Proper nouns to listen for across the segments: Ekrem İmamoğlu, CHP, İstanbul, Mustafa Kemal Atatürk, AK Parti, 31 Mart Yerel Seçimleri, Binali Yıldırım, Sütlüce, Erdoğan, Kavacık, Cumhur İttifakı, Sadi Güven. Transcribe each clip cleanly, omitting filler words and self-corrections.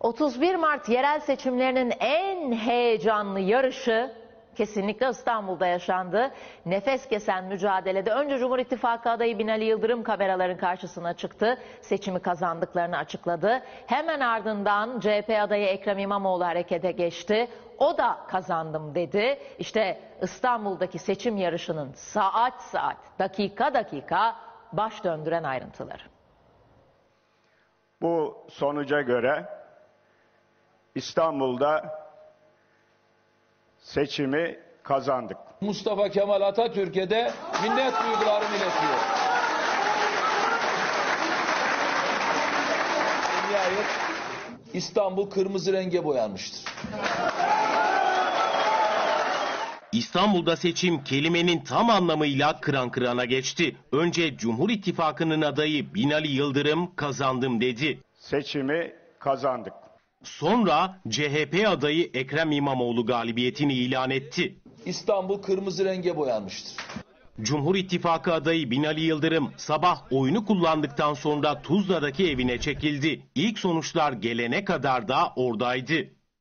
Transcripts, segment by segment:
31 Mart yerel seçimlerinin en heyecanlı yarışı kesinlikle İstanbul'da yaşandı. Nefes kesen mücadelede önce Cumhur İttifakı adayı Binali Yıldırım kameraların karşısına çıktı. Seçimi kazandıklarını açıkladı. Hemen ardından CHP adayı Ekrem İmamoğlu harekete geçti. O da kazandım dedi. İşte İstanbul'daki seçim yarışının saat saat, dakika dakika baş döndüren ayrıntıları. Bu sonuca göre İstanbul'da seçimi kazandık. Mustafa Kemal Atatürk'e de minnet duygularını iletiyor. İstanbul kırmızı renge boyanmıştır. İstanbul'da seçim kelimenin tam anlamıyla kıran kırana geçti. Önce Cumhur İttifakı'nın adayı Binali Yıldırım kazandım dedi. Seçimi kazandık. Sonra CHP adayı Ekrem İmamoğlu galibiyetini ilan etti. İstanbul kırmızı renge boyanmıştır. Cumhur İttifakı adayı Binali Yıldırım sabah oyunu kullandıktan sonra Tuzla'daki evine çekildi. İlk sonuçlar gelene kadar da oradaydı.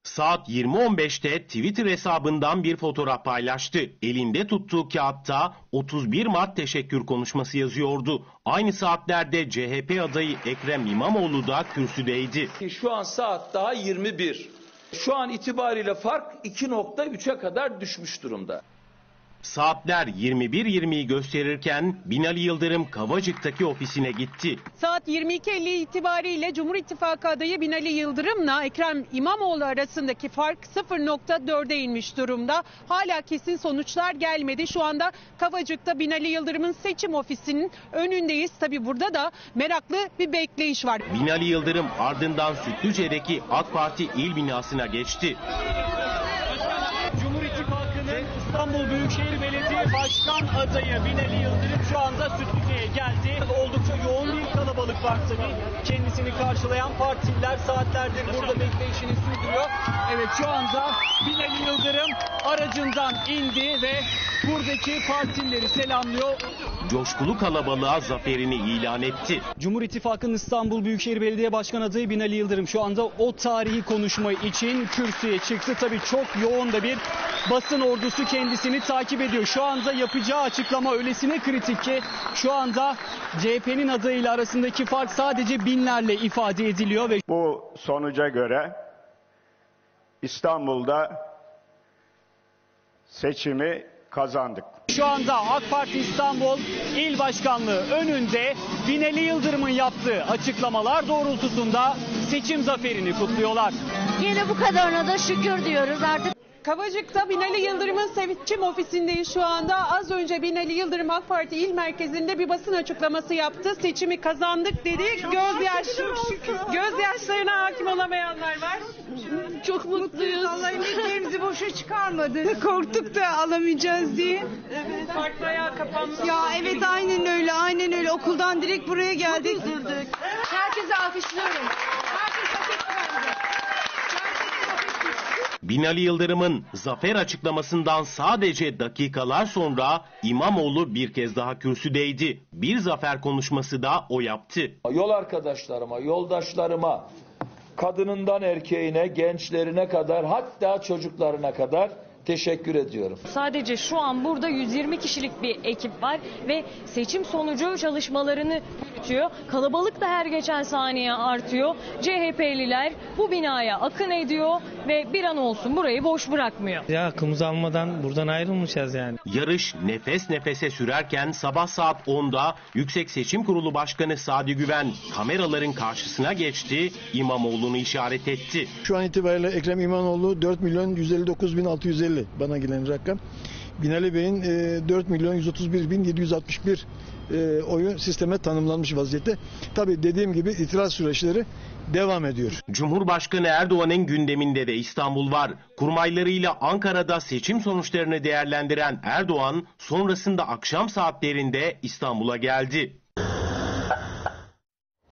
Saat 20.15'te Twitter hesabından bir fotoğraf paylaştı. Elinde tuttuğu kağıtta 31 Mart teşekkür konuşması yazıyordu. Aynı saatlerde CHP adayı Ekrem İmamoğlu da kürsüdeydi. Şu an saat daha 21. Şu an itibariyle fark 2.3'e kadar düşmüş durumda. Saatler 21.20'yi gösterirken Binali Yıldırım Kavacık'taki ofisine gitti. Saat 22.50 itibariyle Cumhur İttifakı adayı Binali Yıldırım'la Ekrem İmamoğlu arasındaki fark 0.4'e inmiş durumda. Hala kesin sonuçlar gelmedi. Şu anda Kavacık'ta Binali Yıldırım'ın seçim ofisinin önündeyiz. Tabi burada da meraklı bir bekleyiş var. Binali Yıldırım ardından Sütlüce'deki AK Parti il binasına geçti. İstanbul Büyükşehir Belediye Başkan adayı Binali Yıldırım şu anda Sütlüce'ye geldi. Oldukça yoğun bir kalabalık var tabii. Kendisini karşılayan partiler saatlerdir burada bekleyişini sürdürüyor. Evet, şu anda Binali Yıldırım aracından indi ve buradaki partileri selamlıyor. Coşkulu kalabalığa zaferini ilan etti. Cumhur İttifakı'nın İstanbul Büyükşehir Belediye Başkan adayı Binali Yıldırım şu anda o tarihi konuşma için kürsüye çıktı. Tabii çok yoğun da bir basın ordusu kendisini takip ediyor. Şu anda yapacağı açıklama öylesine kritik ki şu anda CHP'nin adayıyla arasındaki fark sadece binlerle ifade ediliyor. Ve bu sonuca göre İstanbul'da seçimi kazandık. Şu anda AK Parti İstanbul İl Başkanlığı önünde Binali Yıldırım'ın yaptığı açıklamalar doğrultusunda seçim zaferini kutluyorlar. Yine bu kadarına da şükür diyoruz artık. Kavacık'ta Binali Yıldırım'ın seçim ofisindeyiz şu anda. Az önce Binali Yıldırım AK Parti il merkezinde bir basın açıklaması yaptı. Seçimi kazandık dedi. Gözyaşlarına hakim olamayanlar var. Çok mutluyuz. Allah emeklerimizi boşa çıkarmadı. Korktuk da alamayacağız diye. Evet. Fark bayağı kapandı. Ya evet, aynen öyle. Aynen öyle. Okuldan direkt buraya geldik. Evet. Herkese alkışlıyorum. Herkes Binali Yıldırım'ın zafer açıklamasından sadece dakikalar sonra İmamoğlu bir kez daha kürsüdeydi. Bir zafer konuşması da o yaptı. Yol arkadaşlarıma, yoldaşlarıma, kadınından erkeğine, gençlerine kadar, hatta çocuklarına kadar teşekkür ediyorum. Sadece şu an burada 120 kişilik bir ekip var ve seçim sonucu çalışmalarını yürütüyor. Kalabalık da her geçen saniye artıyor. CHP'liler bu binaya akın ediyor ve bir an olsun burayı boş bırakmıyor. Ya aklımızı almadan buradan ayrılmayacağız yani. Yarış nefes nefese sürerken sabah saat 10'da Yüksek Seçim Kurulu Başkanı Sadi Güven kameraların karşısına geçti, İmamoğlu'nu işaret etti. Şu an itibariyle Ekrem İmamoğlu 4.159.650. Bana gelen rakam. Binali Bey'in 4.131.761 oyu sisteme tanımlanmış vaziyette. Tabii dediğim gibi itiraz süreçleri devam ediyor. Cumhurbaşkanı Erdoğan'ın gündeminde de İstanbul var. Kurmaylarıyla Ankara'da seçim sonuçlarını değerlendiren Erdoğan sonrasında akşam saatlerinde İstanbul'a geldi.